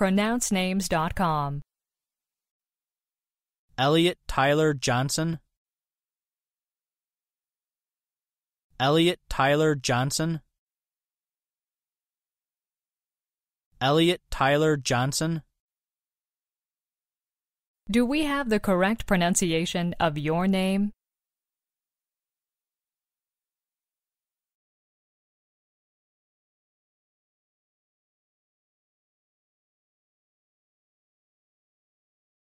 PronounceNames.com. Elliot Tyler Johnson. Elliot Tyler Johnson. Elliot Tyler Johnson. Do we have the correct pronunciation of your name?